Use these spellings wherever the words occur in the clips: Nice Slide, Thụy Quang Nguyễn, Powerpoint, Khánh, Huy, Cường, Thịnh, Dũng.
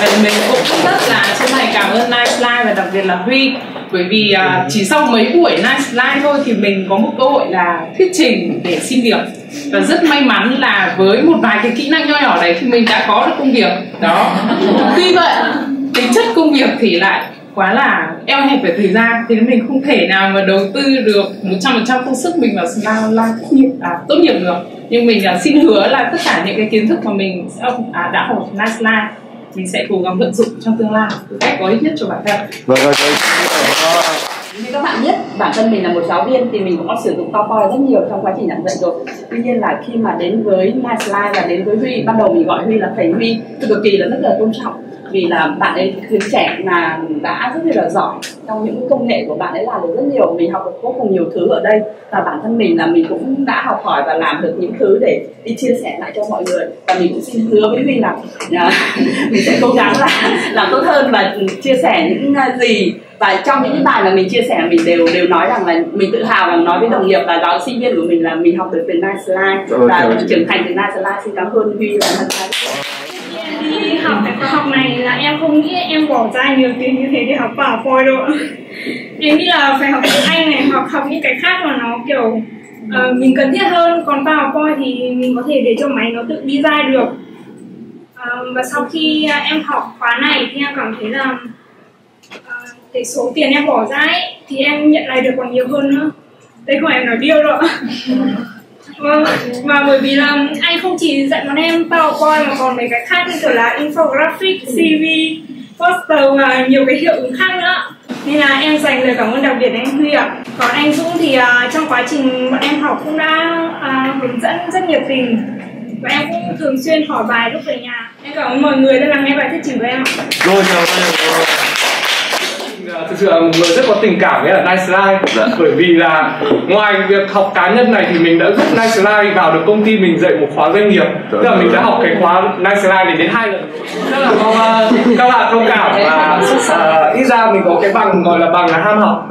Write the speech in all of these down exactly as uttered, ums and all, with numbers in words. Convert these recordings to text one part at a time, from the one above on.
Vậy mình cũng rất là xin này cảm ơn Nice Slide và đặc biệt là Huy, bởi vì uh, chỉ sau mấy buổi Nice Slide thôi thì mình có một cơ hội là thuyết trình để xin việc, và rất may mắn là với một vài cái kỹ năng nho nhỏ đấy thì mình đã có được công việc đó. Tuy vậy tính chất công việc thì lại quá là eo hẹp về thời gian, thế nên mình không thể nào mà đầu tư được một trăm phần trăm công sức mình vào slide online tốt nghiệp, à, tốt nghiệp được. Nhưng mình uh, xin hứa là tất cả những cái kiến thức mà mình sẽ, à, đã học Nice Slide mình sẽ cố gắng vận dụng trong tương lai một cách có ích nhất cho bản thân. Vâng, vâng, vâng. Như các bạn biết, bản thân mình là một giáo viên thì mình cũng có sử dụng PowerPoint rất nhiều trong quá trình giảng dạy rồi. Tuy nhiên là khi mà đến với Nice Slide và đến với Huy, ban đầu mình gọi Huy là thầy Huy, tôi cực kỳ là rất là tôn trọng, vì là bạn ấy khuyến trẻ mà đã rất là giỏi trong những công nghệ của bạn ấy, làm được rất nhiều, mình học được vô cùng nhiều thứ ở đây, và bản thân mình là mình cũng đã học hỏi và làm được những thứ để đi chia sẻ lại cho mọi người. Và mình cũng xin hứa với mình là uh, mình sẽ cố gắng là làm tốt hơn và chia sẻ những gì, và trong những bài mà mình chia sẻ mình đều đều nói rằng là mình tự hào rằng nói với đồng nghiệp và giáo sinh viên của mình là mình học được từ Nice Slide và trưởng thành từ Nice Slide. Xin cảm ơn Huy và đi học tại khóa học này là em không nghĩ em bỏ ra nhiều tiền như thế để học PowerPoint đâu ạ. Em nghĩ là phải học tiếng Anh này, hoặc học những cái khác mà nó kiểu uh, mình cần thiết hơn. Còn PowerPoint thì mình có thể để cho máy nó tự design được. Uh, và sau khi em học khóa này thì em cảm thấy là uh, cái số tiền em bỏ ra ấy, thì em nhận lại được còn nhiều hơn nữa. Đấy không phải em nói điêu đâu ạ. Vâng, mà bởi vì là anh không chỉ dạy bọn em PowerPoint mà còn mấy cái khác như kiểu là infographic, xê vê, poster và nhiều cái hiệu ứng khác nữa. Nên là em dành lời cảm ơn đặc biệt đến anh Huy ạ. Còn anh Dũng thì uh, trong quá trình bọn em học cũng đã uh, hướng dẫn rất nhiệt tình. Và em cũng thường xuyên hỏi bài lúc về nhà. Em cảm ơn mọi người đã lắng nghe bài thuyết trình của em ạ. Rồi, chào mọi thực sự là một người rất có tình cảm với là Nice Slide, bởi vì là ngoài việc học cá nhân này thì mình đã giúp Nice Slide vào được công ty mình dạy một khóa doanh nghiệp, tức là mình đã học cái khóa Nice Slide này đến hai lần, rất là mong uh, các bạn thông cảm, và uh, ít ra mình có cái bằng gọi là bằng là ham học.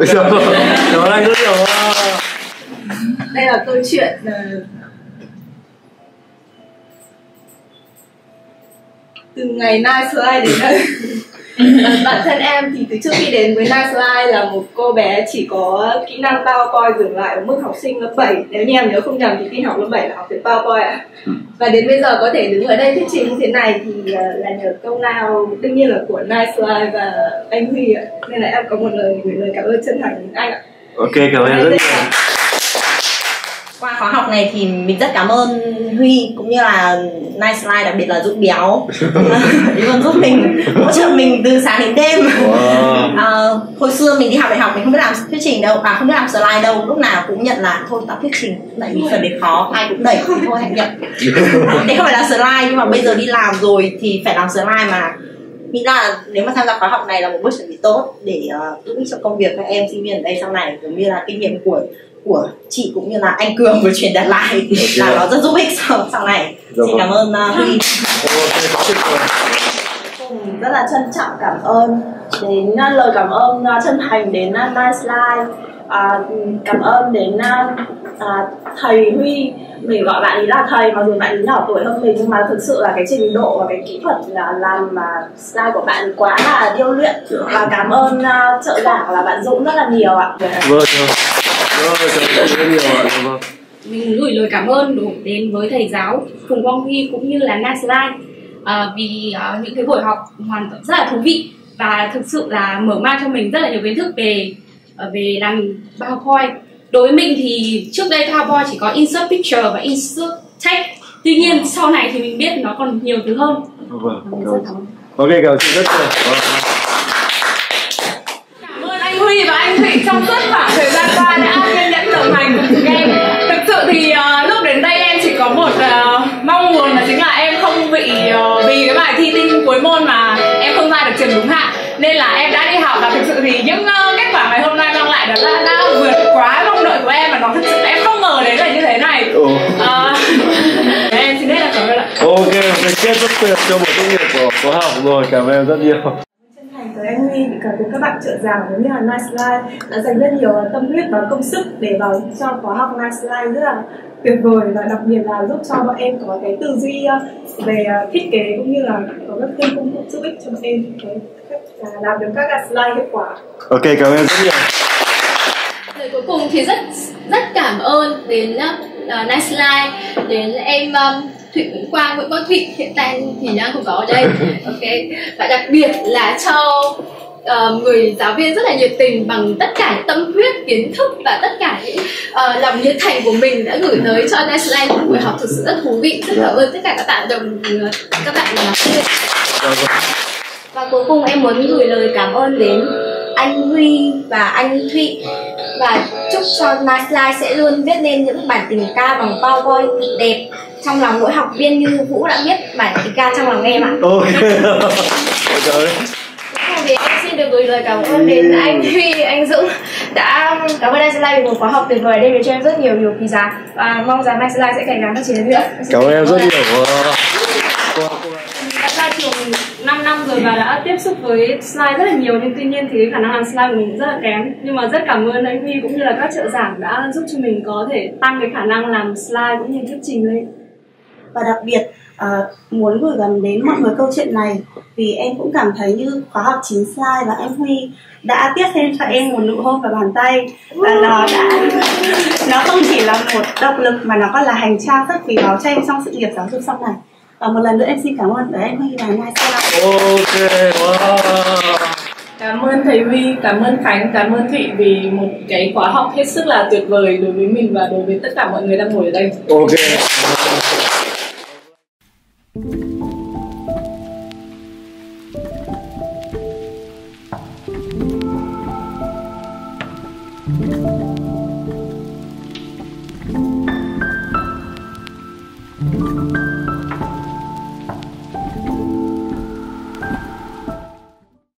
Đây là câu chuyện uh... từ ngày Nice Slide đến đây. Bản thân em thì từ trước khi đến với Nice Slide là một cô bé chỉ có kỹ năng PowerPoint dừng lại ở mức học sinh lớp bảy. Nếu như em nhớ không nhầm thì khi học lớp bảy là học về PowerPoint ạ. Và đến bây giờ có thể đứng ở đây thuyết trình như thế này thì là nhờ công lao đương nhiên là của Nice Slide và anh Huy ạ. Nên là em có một lời gửi lời cảm ơn chân thành đến anh ạ. Ok, cảm ơn em rất nhiều. Qua khóa học này thì mình rất cảm ơn Huy cũng như là Nice Slide, đặc biệt là Dũng béo luôn giúp mình, hỗ trợ mình từ sáng đến đêm. Wow. À, hồi xưa mình đi học đại học mình không biết làm thuyết trình đâu, à không biết làm slide đâu, lúc nào cũng nhận là thôi tao thuyết trình tại vì phần đấy khó, ai cũng đẩy thôi hãy nhận. Đấy không phải là slide, nhưng mà bây giờ đi làm rồi thì phải làm slide mà. Mình là nếu mà tham gia khóa học này là một bước chuẩn bị tốt để giúp uh, cho công việc các em sinh viên ở đây sau này, giống như là kinh nghiệm của của chị cũng như là anh Cường vừa truyền đạt lại là nó rất giúp ích sau, sau này. Rồi, xin vâng. Cảm ơn Huy. Mình rất là trân trọng cảm ơn đến lời cảm ơn chân thành đến Nice Slide, à, cảm ơn đến à, thầy Huy. Mình gọi bạn ấy là thầy mặc dù bạn ấy nhỏ tuổi hơn mình, nhưng mà thực sự là cái trình độ và cái kỹ thuật là làm mà slide của bạn quá là điêu luyện, và cảm ơn uh, trợ giảng là bạn Dũng rất là nhiều ạ. Vâng, vâng. Mình gửi lời cảm ơn đủ đến với thầy giáo Thụy Quang Nguyễn cũng như là Nice Slide, à, vì uh, những cái buổi học hoàn toàn rất là thú vị và thực sự là mở mang cho mình rất là nhiều kiến thức về uh, về làm PowerPoint. Đối với mình thì trước đây PowerPoint chỉ có insert picture và insert text. Tuy nhiên sau này thì mình biết nó còn nhiều thứ hơn. Vâng, ok, cảm ơn. Cảm ơn anh Huy và anh Thịnh trong suốt khoảng thời gian qua đã kiên nhẫn đồng hành cùng em. Thực sự thì uh, lúc đến đây em chỉ có một uh, mong muốn, là chính là em không bị uh, vì cái bài thi tinh cuối môn mà em không ra được trường đúng hạn. Nên là em đã đi học, và thực sự thì những uh, kết quả ngày hôm nay mang lại đã, đã, đã vượt quá mong đợi của em, và nó thực sự em không ngờ đấy là như thế này. Ừ. Uh, em xin hết là cảm ơn ạ. Ok, mình kết rất tuyệt cho buổi tốt nghiệp của khóa học rồi, cảm ơn em rất nhiều. tới anh Huy vì cả cùng các bạn trợ giảng cũng như là Nice Slide đã dành rất nhiều tâm huyết và công sức để vào cho khóa học Nice Slide rất là tuyệt vời, và đặc biệt là giúp cho bọn em có cái tư duy về thiết kế cũng như là có các thêm công cụ giúp ích cho bọn em làm được các slide hiệu quả. Ok, cảm ơn rất nhiều. Lời cuối cùng thì rất rất cảm ơn đến uh, Nice Slide, đến em um, Thụy Quang Nguyễn có Thụy hiện tại thì đang không có ở đây. Ok, và đặc biệt là cho uh, người giáo viên rất là nhiệt tình, bằng tất cả những tâm huyết, kiến thức và tất cả những uh, lòng nhiệt thành của mình đã gửi tới cho Nice Slide một buổi học thực sự rất thú vị. Rất cảm ơn tất cả các bạn đồng các bạn giáo viên. Và cuối cùng em muốn gửi lời cảm ơn đến anh Huy và anh Thụy, và chúc cho Nice Slide sẽ luôn viết nên những bản tình ca bằng Powerpoint thật đẹp trong lòng mỗi học viên như Vũ đã viết bản tình ca trong lòng em ạ. Ôi trời. Thì em xin được gửi lời cảm ơn đến anh Huy, anh Dũng đã cảm ơn Nice Slide vì một khóa học tuyệt vời đây để cho em rất nhiều điều quý giá, và mong rằng Nice Slide sẽ ngày càng phát triển hơn nữa. Cảm ơn em rất nhiều. Đã ra trường năm năm rồi và đã tiếp xúc với slide rất là nhiều, nhưng tuy nhiên thì khả năng làm slide của mình rất là kém. Nhưng mà rất cảm ơn anh Huy cũng như là các trợ giảng đã giúp cho mình có thể tăng cái khả năng làm slide cũng như thuyết trình lên. Và đặc biệt uh, muốn gửi gắm đến mọi người câu chuyện này vì em cũng cảm thấy như khóa học chín slide và anh Huy đã tiếp thêm cho em một nụ hôn vào bàn tay, và nó đã nó không chỉ là một động lực mà nó còn là hành trang rất quý báu cho em trong sự nghiệp giáo dục sau này. Và một lần nữa em xin cảm ơn thầy Huy và Nice Slide. Okay, wow. Cảm ơn thầy Huy, cảm ơn Khánh, cảm ơn Thụy vì một cái khóa học hết sức là tuyệt vời đối với mình và đối với tất cả mọi người đang ngồi ở đây. Ok.